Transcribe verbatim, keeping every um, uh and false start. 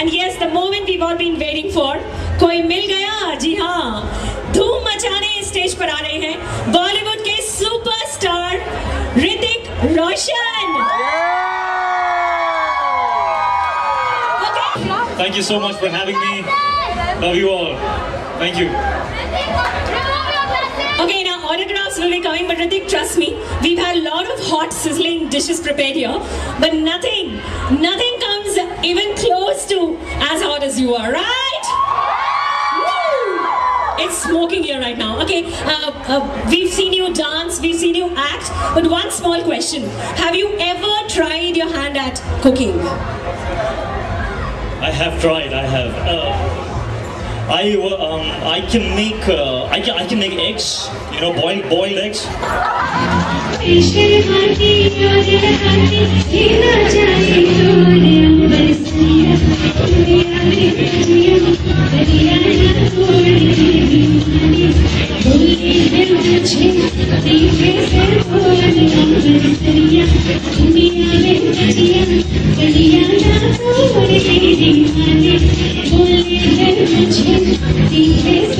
And yes, the moment we've all been waiting for, कोई मिल गया, जी हाँ, धूम मचाने इस स्टेज पर आ रहे हैं बॉलीवुड के superstar Hrithik Roshan. Okay. Thank you so much for having me. Love you all. Thank you. Okay, now autographs will be coming, but Ritik, trust me, we've had a lot of hot sizzling dishes prepared here, but nothing, nothing comes even close to as hot as you are, right? Woo! It's smoking here right now. Okay, uh, uh, we've seen you dance, we've seen you act, but one small question. Have you ever tried your hand at cooking? I have tried, I have. Uh... I um, I can make uh, I can I can make eggs, you know, boiled boiled eggs. Thank you.